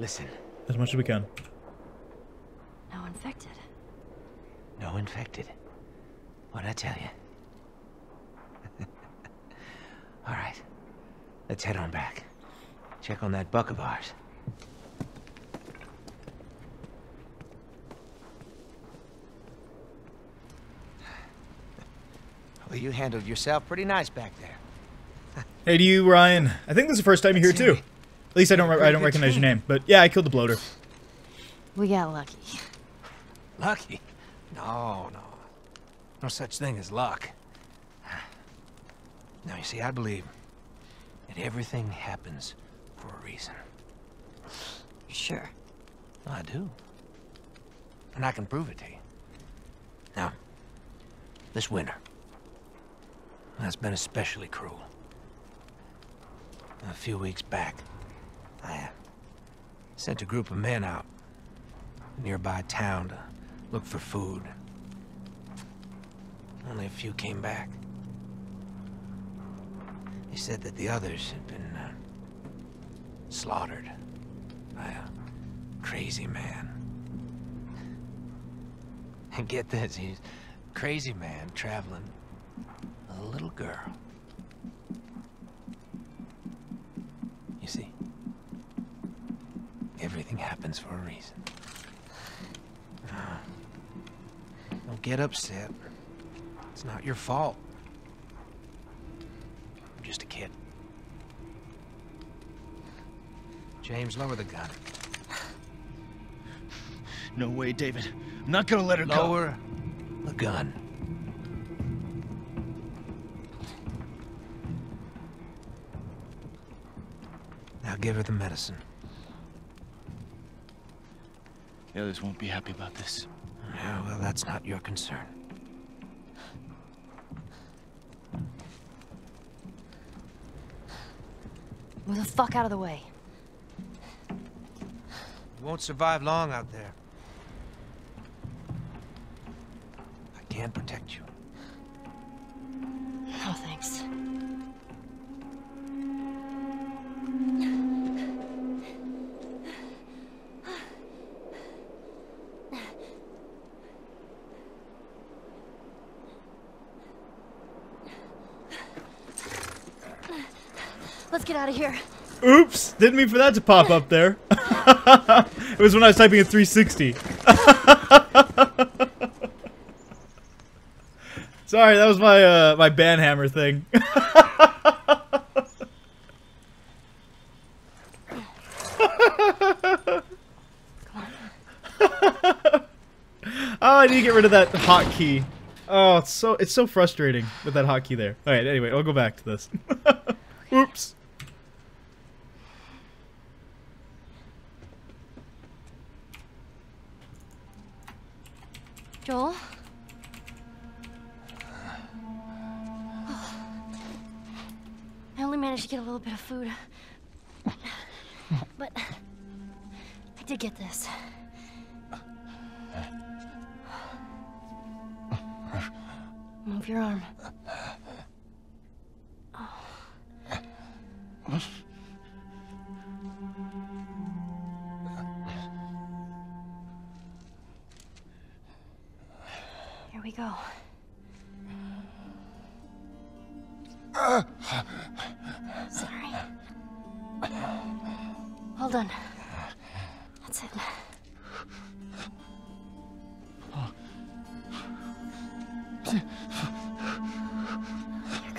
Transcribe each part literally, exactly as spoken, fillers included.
Listen. As much as we can. No infected. No infected. What'd I tell you? All right. Let's head on back. Check on that buck of ours. Well, you handled yourself pretty nice back there. Hey to you, Ryan. I think this is the first time you're here too. At least I don't I don't recognize your name. But yeah, I killed the bloater. We got lucky. Lucky? No, no. No such thing as luck. Now you see, I believe that everything happens for a reason. Sure. Well, I do. And I can prove it to you. Now, this winter. That's been especially cruel. A few weeks back, I sent a group of men out to a nearby town to look for food. Only a few came back. They said that the others had been uh, slaughtered by a crazy man. And get this, he's a crazy man traveling with a little girl. You see, everything happens for a reason. Uh, don't get upset. It's not your fault. I'm just a kid. James, lower the gun. No way, David. I'm not gonna let her go. Lower the gun. Now give her the medicine. The others won't be happy about this. Yeah, well, that's not your concern. Move the fuck out of the way. You won't survive long out there. I can't protect you. No, thanks. Get out of here. Oops, didn't mean for that to pop up there. It was when I was typing in three sixty. Sorry, that was my uh, my banhammer thing. Oh, I need to get rid of that hotkey. Oh, it's so it's so frustrating with that hotkey there. All right, anyway, I'll go back to this. Oops. Joel? Oh. I only managed to get a little bit of food. But I did get this. Move your arm. Oh. Here we go. Uh, Sorry. Hold on. That's it. You're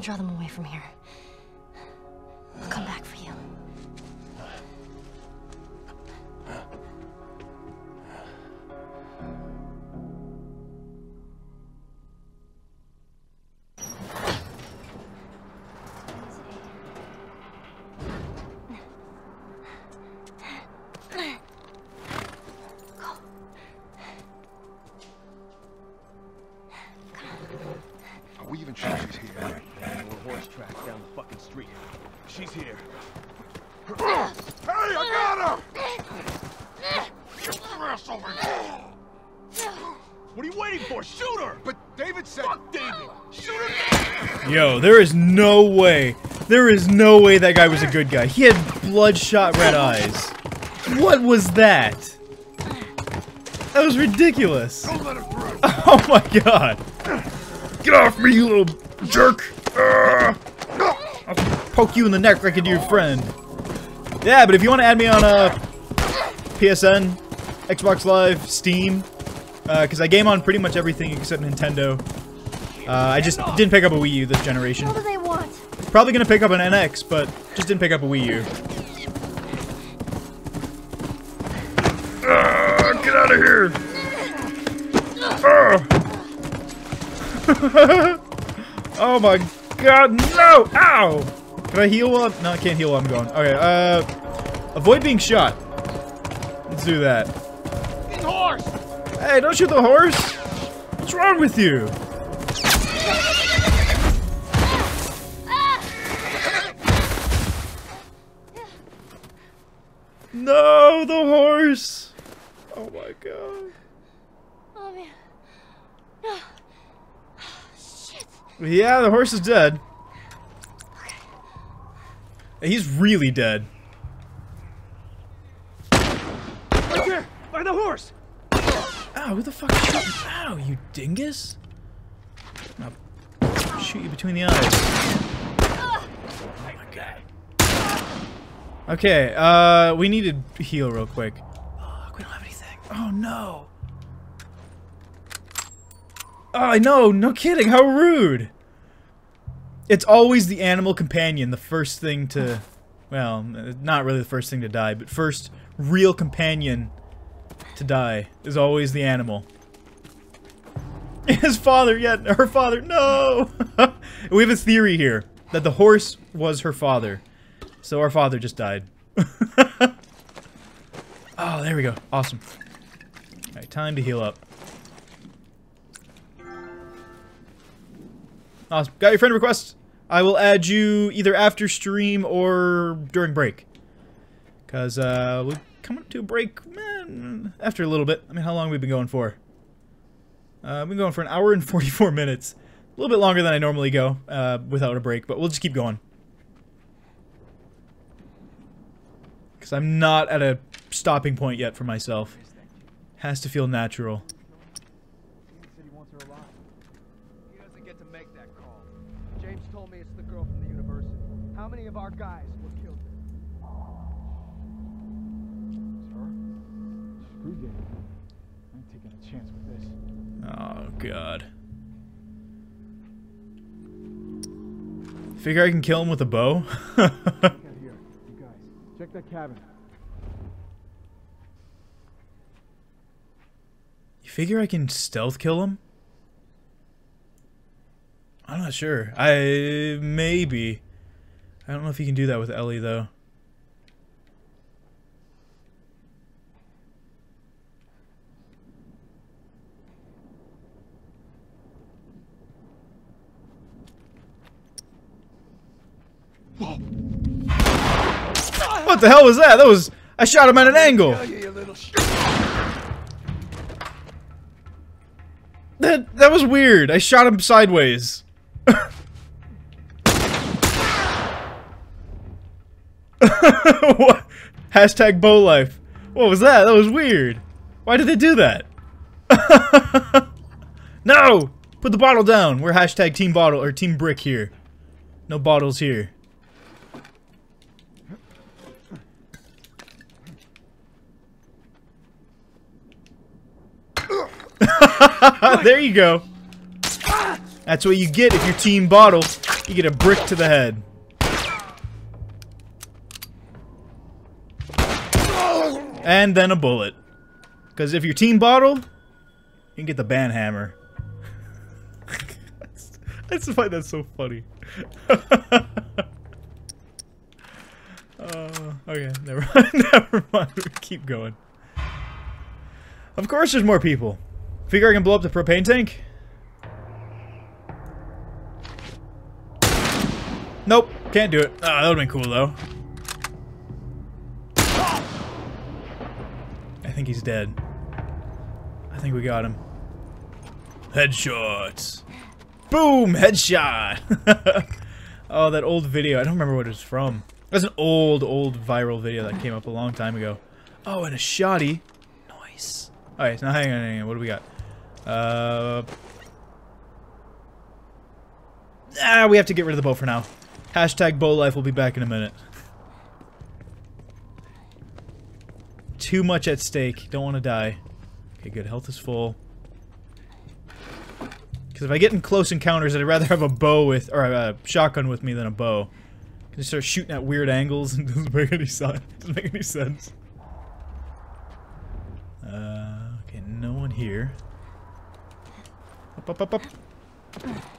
Draw them away from here. I'll come back for you. She's here. More horse tracks down the fucking street. She's here. Hey, I got her! Get your ass over here! What are you waiting for? Shoot her! But David said... Fuck David! Shoot her! Yo, there is no way. There is no way that guy was a good guy. He had bloodshot red eyes. What was that? That was ridiculous. Don't let her through. Oh my god. Get off me, you little jerk! Uh, I'll poke you in the neck like I do your friend. Yeah, but if you want to add me on uh, P S N, Xbox Live, Steam... Because uh, I game on pretty much everything except Nintendo. Uh, I just didn't pick up a Wii U this generation. What do they want? Probably gonna pick up an N X, but just didn't pick up a Wii U. Uh, get out of here! Uh. Oh my god, no! Ow! Can I heal while I'm... No, I can't heal while I'm going. Okay, uh... avoid being shot. Let's do that. Hey, don't shoot the horse! What's wrong with you? No, the horse! Oh my god. Oh man. No. Shit. Yeah, the horse is dead. Okay. He's really dead. Right there! By the horse! Ow, who the fuck shot you? Ow, you dingus! I'll shoot you between the eyes. Oh my god. Okay, uh, we need to heal real quick. Oh, we don't have anything. Oh no! Oh, no, no kidding, how rude! It's always the animal companion, the first thing to... Well, not really the first thing to die, but first real companion to die is always the animal. His father, yet yeah, her father, no! We have a theory here that the horse was her father. So our father just died. Oh, there we go. Awesome. Alright, time to heal up. Awesome. Got your friend request. I will add you either after stream or during break. Because uh, we're coming up to a break. After a little bit. I mean, how long have we been going for? Uh, we've been going for an hour and forty-four minutes. A little bit longer than I normally go uh, without a break, but we'll just keep going. Because I'm not at a stopping point yet for myself. Has to feel natural. He doesn't get to make that call. James told me it's the girl from the university. How many of our guys were killed? I'm taking a chance with this. Oh god. Figure I can kill him with a bow? Check out here. You guys, check that cabin. You figure I can stealth kill him? I'm not sure. I maybe. I don't know if you can do that with Ellie though. What the hell was that? That was... I shot him at an angle! That, that was weird. I shot him sideways. What? Hashtag bow life. What was that? That was weird. Why did they do that? No! Put the bottle down. We're hashtag team bottle or team brick here. No bottles here. There you go. That's what you get if you're team bottle. You get a brick to the head. And then a bullet. Because if you're team bottle, you can get the ban hammer. I just find that so funny. uh, okay, never mind. Never mind. We keep going. Of course there's more people. Figure I can blow up the propane tank? Nope, can't do it. Oh, that would've been cool though. I think he's dead. I think we got him. Headshots. Boom, headshot. Oh, that old video. I don't remember what it was from. That's an old, old viral video that came up a long time ago. Oh, and a shotty. Nice. Alright, now hang on, hang on. What do we got? Uh... Ah, we have to get rid of the bow for now. Hashtag bow life will be back in a minute. Too much at stake. Don't want to die. Okay, good. Health is full. Because if I get in close encounters, I'd rather have a bow with, or a shotgun with me than a bow. I can just start shooting at weird angles and it doesn't make any sense. Doesn't make any sense. Uh, okay, no one here. Up, up, up, up.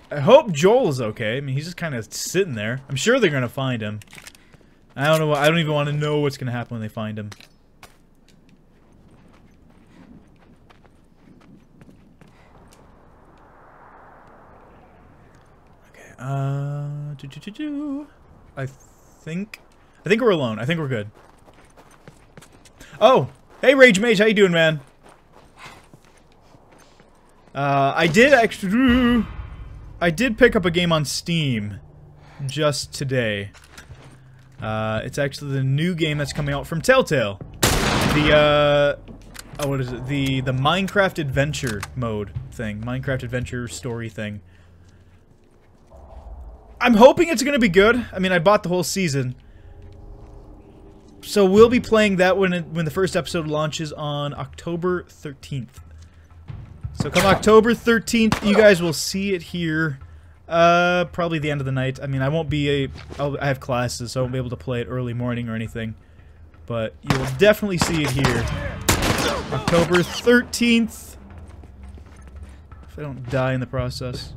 I hope Joel is okay. I mean, he's just kind of sitting there. I'm sure they're gonna find him. I don't know. I don't even want to know what's gonna happen when they find him. Okay. Uh. Do, do, do, do. I think. I think we're alone. I think we're good. Oh. Hey, Rage Mage. How you doing, man? Uh. I did actually. I did pick up a game on Steam just today. Uh, it's actually the new game that's coming out from Telltale. The, uh, oh, what is it? The, the Minecraft Adventure mode thing. Minecraft Adventure Story thing. I'm hoping it's going to be good. I mean, I bought the whole season. So we'll be playing that when, it, when the first episode launches on October thirteenth. So come October thirteenth, you guys will see it here. Uh, probably the end of the night. I mean, I won't be a... I'll, I have classes, so I won't be able to play it early morning or anything. But you will definitely see it here. October thirteenth. If I don't die in the process.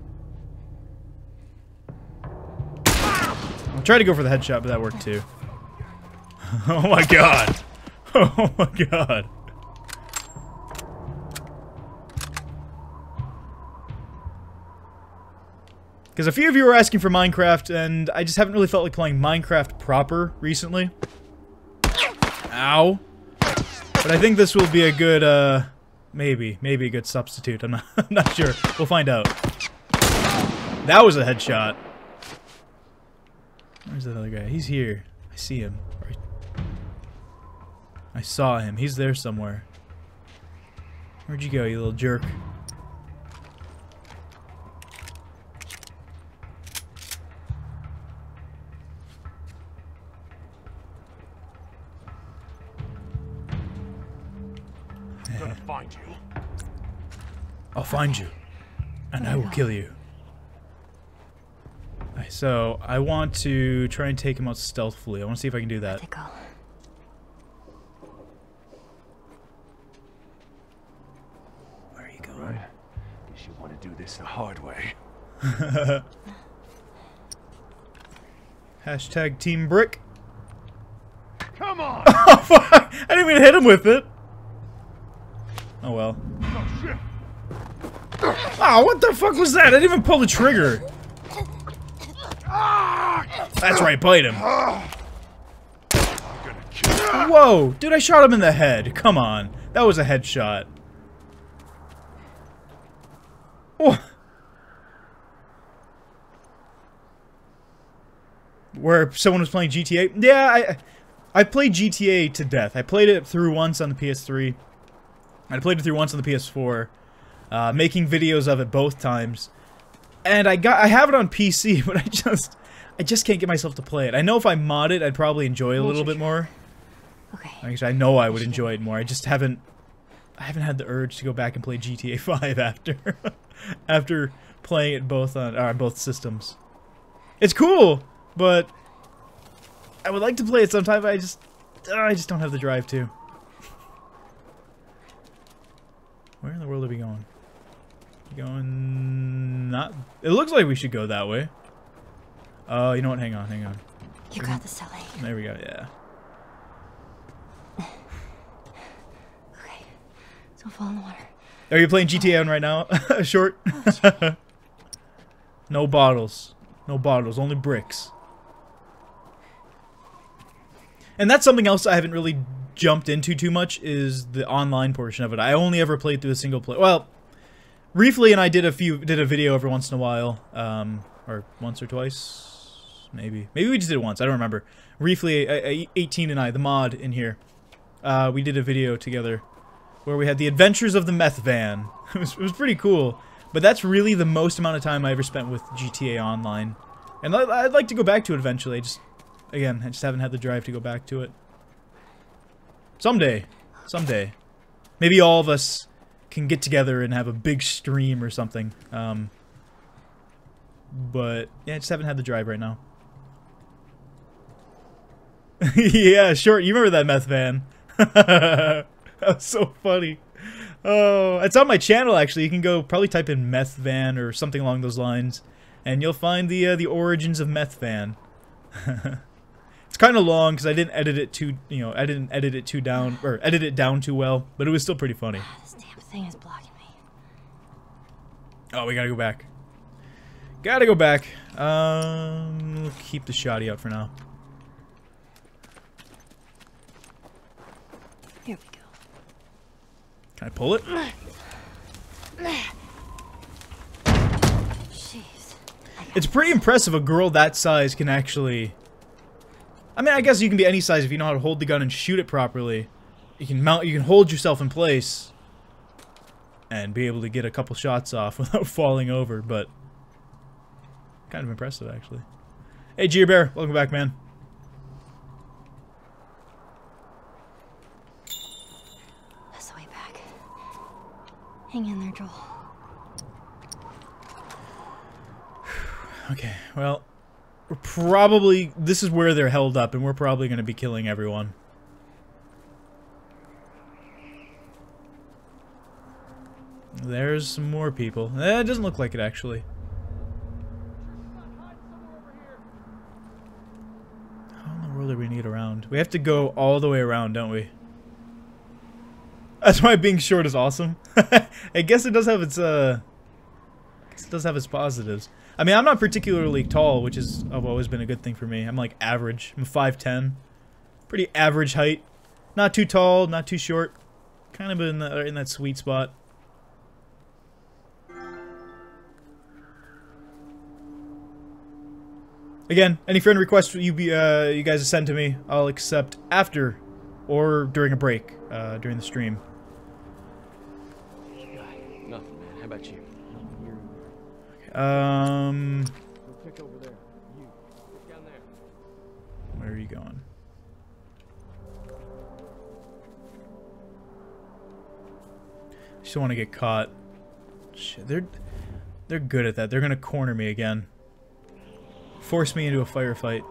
I'll try to go for the headshot, but that worked too. Oh my god. Oh my god. Because a few of you were asking for Minecraft, and I just haven't really felt like playing Minecraft proper recently. Ow. But I think this will be a good, uh... Maybe. Maybe a good substitute. I'm not, I'm not sure. We'll find out. That was a headshot. Where's that other guy? He's here. I see him. I saw him. He's there somewhere. Where'd you go, you little jerk? I'll find you, and I will kill you. Right, so, I want to try and take him out stealthily. I want to see if I can do that. Where are you going? Right. You want to do this the hard way. Hashtag Team Brick. Come on! Oh, fuck! I didn't even hit him with it. Oh well. Oh shit! Oh, what the fuck was that? I didn't even pull the trigger. That's right, bite him. Whoa, dude, I shot him in the head. Come on. That was a headshot. Oh. Where someone was playing G T A? Yeah, I, I played G T A to death. I played it through once on the P S three. I played it through once on the P S four. Uh, making videos of it both times, and I got I have it on P C, but I just I just can't get myself to play it. I know if I mod it, I'd probably enjoy it a little bit more. Okay. Actually, I know I would enjoy it more. I just haven't I haven't had the urge to go back and play G T A five after after playing it both on uh, both systems. It's cool, but I would like to play it sometime. But I just uh, I just don't have the drive to. Where in the world are we going? Going not. It looks like we should go that way. Oh, uh, you know what? Hang on, hang on. You got this, Ellie. There we go. Yeah. Okay, don't fall in the water. Are you playing G T A on right now? Short. No bottles. No bottles. Only bricks. And that's something else I haven't really jumped into too much, is the online portion of it. I only ever played through a single player. Well, briefly, and I did a few did a video every once in a while, um, or once or twice, maybe. Maybe we just did it once. I don't remember. Briefly, I, I, eighteen and I, the mod in here, uh, we did a video together where we had the Adventures of the Meth Van. It was, it was pretty cool. But that's really the most amount of time I ever spent with G T A Online. And I'd like to go back to it eventually. I just, again, I just haven't had the drive to go back to it. Someday. Someday. Maybe all of us can get together and have a big stream or something. Um, but, yeah, I just haven't had the drive right now. Yeah, sure. You remember that meth van. That was so funny. Oh, it's on my channel, actually. You can go probably type in meth van or something along those lines, and you'll find the uh, the origins of meth van. It's kind of long because I didn't edit it too, you know, I didn't edit it too down or edit it down too well, but it was still pretty funny. This damn thing is blocking me. Oh, we gotta go back. Gotta go back. Um, we'll keep the shoddy out for now. Here we go. Can I pull it? Jeez. It's pretty impressive a girl that size can actually... I mean, I guess you can be any size if you know how to hold the gun and shoot it properly. You can mount, you can hold yourself in place and be able to get a couple shots off without falling over, but kind of impressive actually. Hey, G Bear, welcome back, man. That's the way back. Hang in there, Joel. Okay, well, we're probably, this is where they're held up, and we're probably going to be killing everyone. There's some more people. Eh, it doesn't look like it, actually. How in the world are we going to get around? We have to go all the way around, don't we? That's why being short is awesome. I guess it does have its, uh... I guess it does have its positives. I mean, I'm not particularly tall, which has always been a good thing for me. I'm like average. I'm five ten. Pretty average height. Not too tall, not too short. Kind of in, the, in that sweet spot. Again, any friend requests you be, uh, you guys send to me, I'll accept after or during a break, uh, during the stream. Nothing, man. How about you? Um, where are you going? I just don't want to get caught. Shit, they're they're good at that. They're gonna corner me again. Force me into a firefight.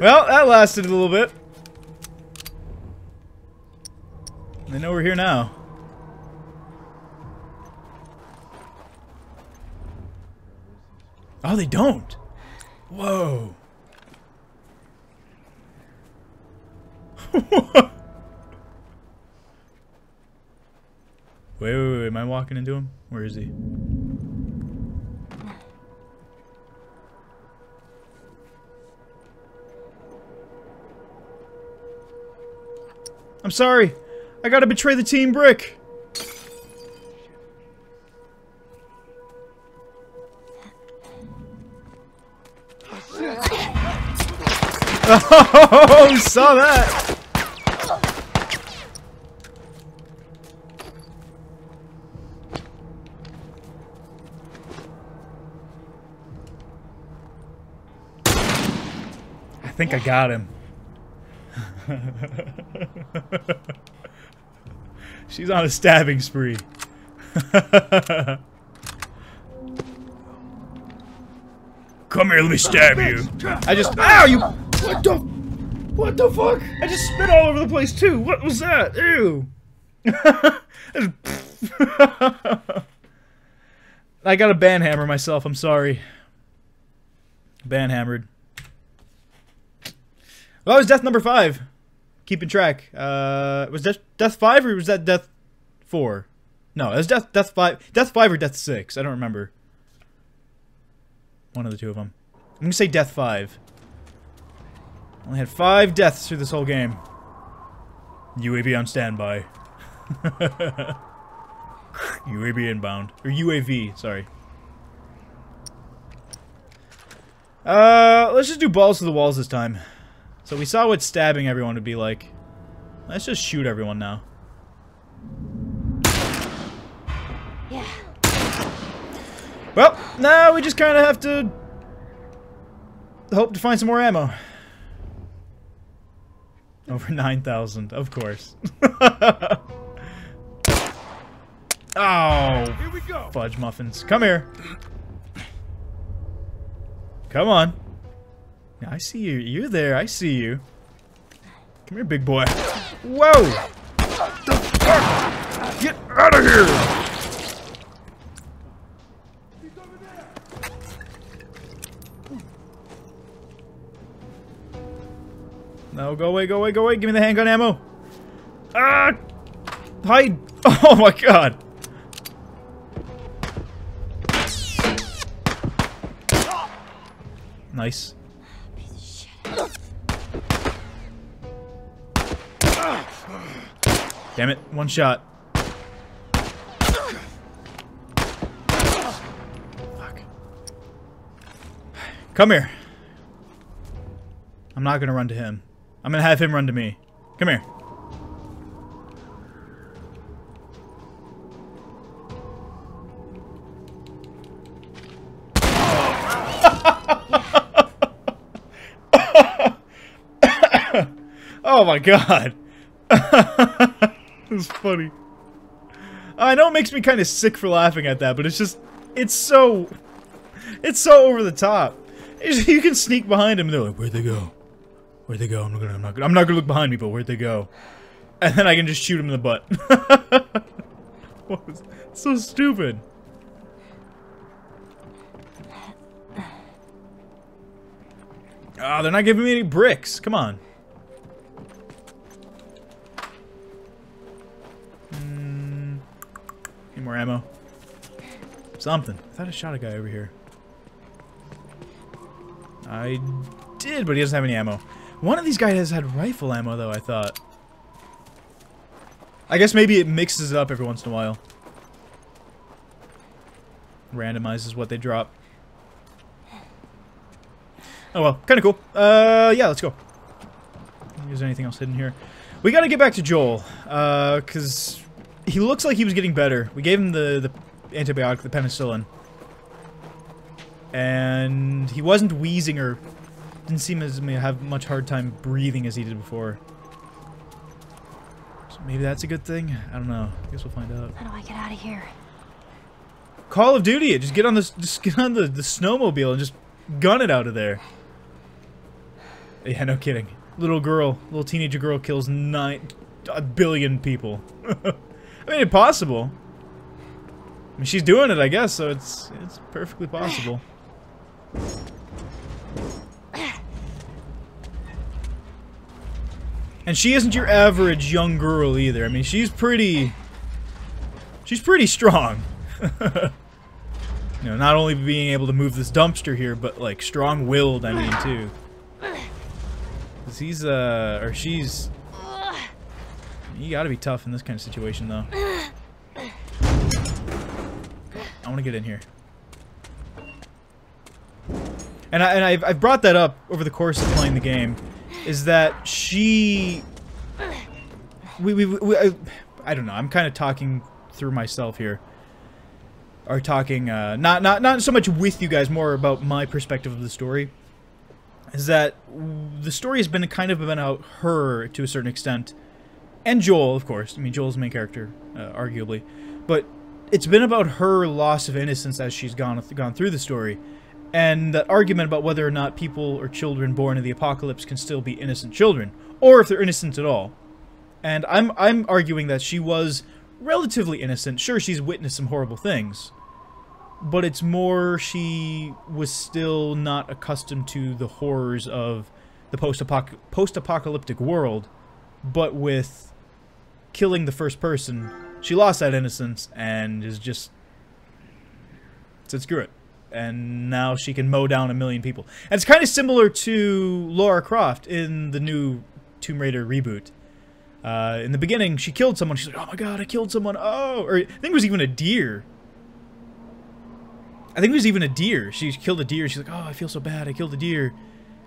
Well, that lasted a little bit. They know we're here now. Oh, they don't. Whoa. Wait, wait, wait. Am I walking into him? Where is he? I'm sorry. I gotta betray the team brick. Oh, saw that. I think I got him. She's on a stabbing spree. Come here, let me stab you. I just, ow, you, what the, what the fuck? I just spit all over the place too. What was that? Ew. I gotta banhammer myself, I'm sorry. Banhammered. Well, that was death number five. Keeping track. Uh, was that death five or was that death four? No, it was death death five, death five or death six. I don't remember. One of the two of them. I'm gonna say death five. Only had five deaths through this whole game. U A V on standby. U A V inbound. Or U A V, sorry. Uh, let's just do balls to the walls this time. So we saw what stabbing everyone would be like. Let's just shoot everyone now. Yeah. Well, now we just kind of have to hope to find some more ammo. Over nine thousand, of course. Oh, here we go. Fudge muffins. Come here. Come on. Yeah, I see you. You're there. I see you. Come here, big boy. Whoa! The fuck? Get out of here! No, go away, go away, go away. Give me the handgun ammo. Ah! Hide! Oh my god! Nice. Piece of shit. Damn it, one shot. Fuck. Come here. I'm not gonna run to him. I'm gonna have him run to me. Come here. Oh my god. It was funny. I know it makes me kind of sick for laughing at that, but it's just... It's so... It's so over the top. It's, you can sneak behind them and they're like, where'd they go? Where'd they go? I'm not gonna, I'm not gonna, I'm not gonna look behind me, but where'd they go? And then I can just shoot them in the butt. What was, so stupid. Ah, oh, they're not giving me any bricks. Come on. More ammo. Something. I thought I shot a guy over here. I did, but he doesn't have any ammo. One of these guys had rifle ammo, though, I thought. I guess maybe it mixes it up every once in a while. Randomizes what they drop. Oh, well. Kind of cool. Uh, yeah, let's go. Is there anything else hidden here? We gotta get back to Joel. Uh, because... He looks like he was getting better. We gave him the, the antibiotic, the penicillin. And he wasn't wheezing or didn't seem as may have much hard time breathing as he did before. So maybe that's a good thing? I don't know. I guess we'll find out. How do I get out of here? Call of Duty! Just get on the, just get on the, the snowmobile and just gun it out of there. Yeah, no kidding. Little girl, little teenager girl kills nine, a billion people. I mean, it's possible. I mean, she's doing it, I guess, so it's it's perfectly possible. And she isn't your average young girl either. I mean, she's pretty... She's pretty strong. You know, not only being able to move this dumpster here, but, like, strong-willed, I mean, too. 'Cause he's, uh... or she's... You gotta be tough in this kind of situation, though. I want to get in here. And, I, and I've, I've brought that up over the course of playing the game, is that she... We, we, we I, I don't know, I'm kind of talking through myself here. Or talking, uh, not, not, not so much with you guys, more about my perspective of the story. Is that the story has been kind of about her, to a certain extent. And Joel, of course. I mean, Joel's the main character, uh, arguably. But it's been about her loss of innocence as she's gone gone through the story. And that argument about whether or not people or children born in the apocalypse can still be innocent children. Or if they're innocent at all. And I'm, I'm arguing that she was relatively innocent. Sure, she's witnessed some horrible things. but it's more she was still not accustomed to the horrors of the post-apoc- post-apocalyptic world, but with killing the first person, she lost that innocence and is just said screw it. And now she can mow down a million people. And it's kind of similar to Laura Croft in the new Tomb Raider reboot. Uh, in the beginning, she killed someone. She's like, oh my god, I killed someone. Oh, or I think it was even a deer. I think it was even a deer. She killed a deer. She's like, oh, I feel so bad. I killed a deer.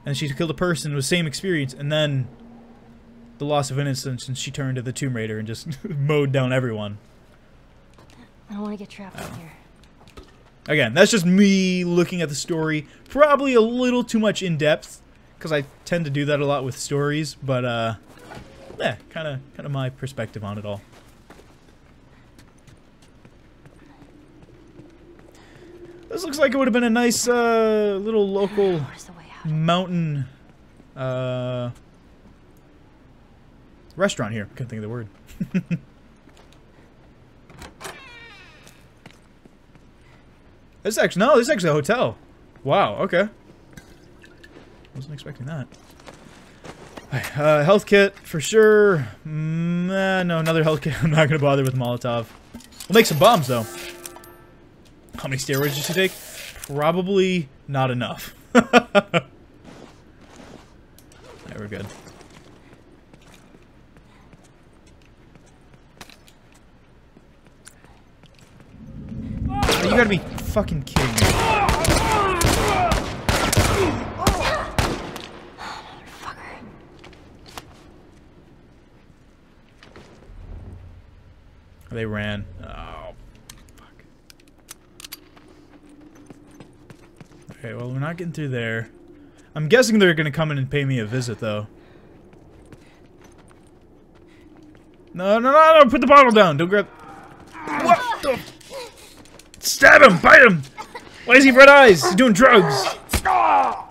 And she killed a person with the same experience. And then the loss of innocence, and she turned to the Tomb Raider and just mowed down everyone. I don't want to get trapped in here. Again, that's just me looking at the story. Probably a little too much in depth, because I tend to do that a lot with stories. But uh, yeah, kind of, kind of my perspective on it all. This looks like it would have been a nice uh, little local mountain uh, restaurant here. Couldn't think of the word. This actually, no, this is actually a hotel. Wow, okay. Wasn't expecting that. Alright, uh, health kit, for sure. Mm, uh, no, another health kit. I'm not gonna bother with Molotov. We'll make some bombs, though. How many steroids did she take? Probably not enough. Alright, we're good. Oh, you gotta be fucking kidding me. Oh, motherfucker. They ran. Oh, fuck. Okay, well, we're not getting through there. I'm guessing they're gonna come in and pay me a visit, though. No, no, no, no! Put the bottle down! Don't grab... What the... Stab him! Bite him! Why does he have red eyes? He's doing drugs! Oh.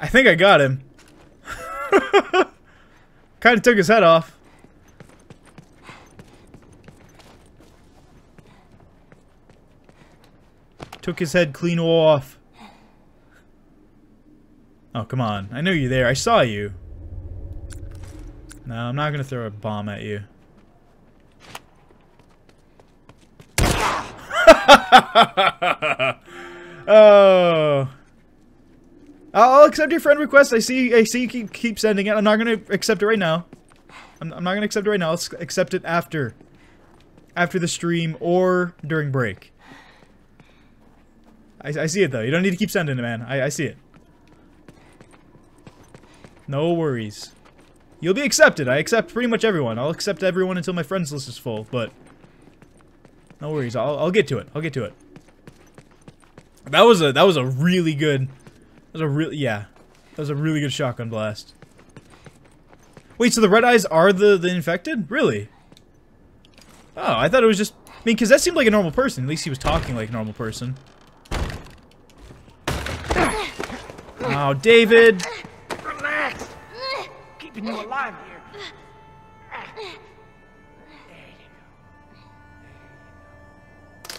I think I got him. Kinda took his head off. Took his head clean off. Oh, come on. I knew you there. I saw you. No, I'm not gonna throw a bomb at you. Oh, I'll accept your friend request. I see. I see you keep keep sending it. I'm not gonna accept it right now. I'm, I'm not gonna accept it right now. I'll accept it after, after the stream or during break. I, I see it though. You don't need to keep sending it, man. I, I see it. No worries. You'll be accepted. I accept pretty much everyone. I'll accept everyone until my friends list is full, but... No worries. I'll, I'll get to it. I'll get to it. That was a- that was a really good... That was a really- yeah. That was a really good shotgun blast. Wait, so the red eyes are the- the infected? Really? Oh, I thought it was just- I mean, because that seemed like a normal person. At least he was talking like a normal person. Oh, David! You alive here. There you go.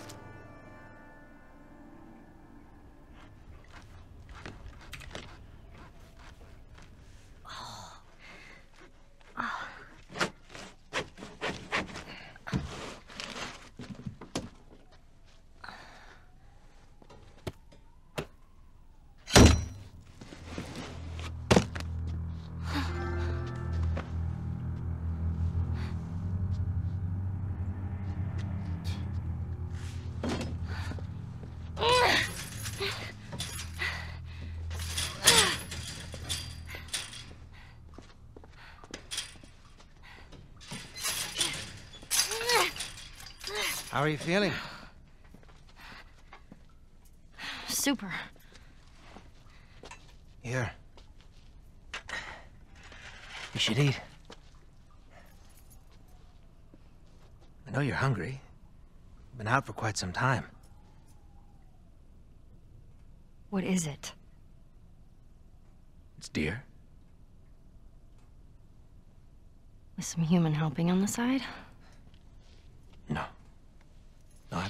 Oh. Oh. How are you feeling? Super. Here. You should eat. I know you're hungry. Been out for quite some time. What is it? It's deer. With some human helping on the side? No. No, I,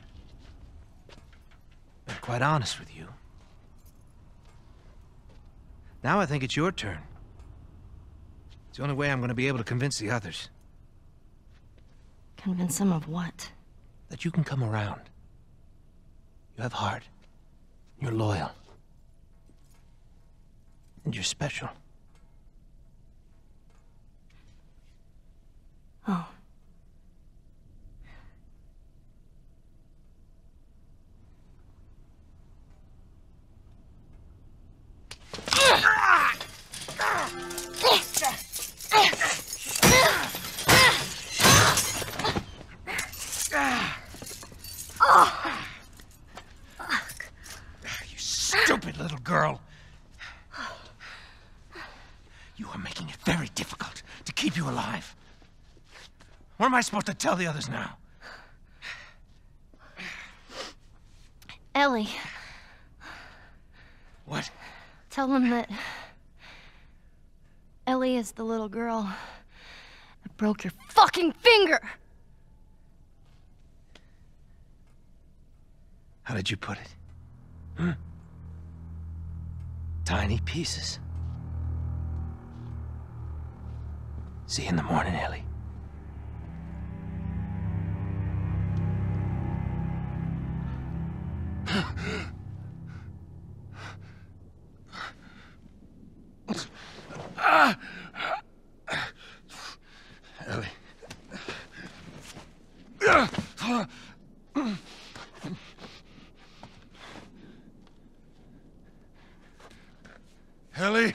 been quite honest with you. Now I think it's your turn. It's the only way I'm going to be able to convince the others. Convince them of what? That you can come around. You have heart. You're loyal. And you're special. Oh. Girl, you are making it very difficult to keep you alive. What am I supposed to tell the others now? Ellie. What? Tell them that Ellie is the little girl that broke your fucking finger. How did you put it? Hmm? Tiny pieces. See you in the morning, Ellie. Ellie?